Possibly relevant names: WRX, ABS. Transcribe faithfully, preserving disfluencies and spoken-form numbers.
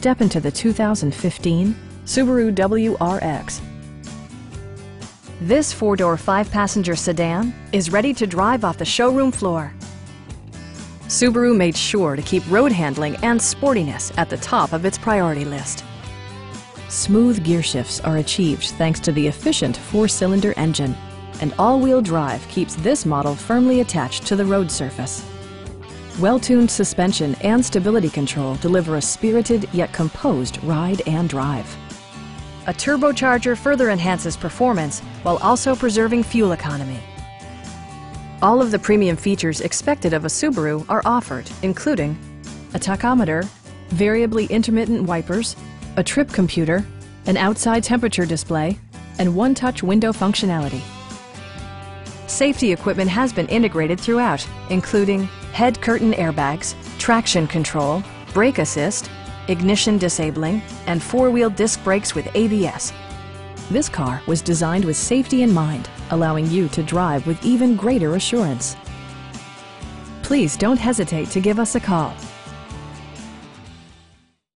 Step into the two thousand fifteen Subaru W R X. This four-door, five-passenger sedan is ready to drive off the showroom floor. Subaru made sure to keep road handling and sportiness at the top of its priority list. Smooth gear shifts are achieved thanks to the efficient four-cylinder engine, and all-wheel drive keeps this model firmly attached to the road surface. Well-tuned suspension and stability control deliver a spirited yet composed ride and drive. A turbocharger further enhances performance while also preserving fuel economy. All of the premium features expected of a Subaru are offered, including a tachometer, variably intermittent wipers, a trip computer, an outside temperature display, and one-touch window functionality. Safety equipment has been integrated throughout, including head curtain airbags, traction control, brake assist, ignition disabling, and four-wheel disc brakes with A B S. This car was designed with safety in mind, allowing you to drive with even greater assurance. Please don't hesitate to give us a call.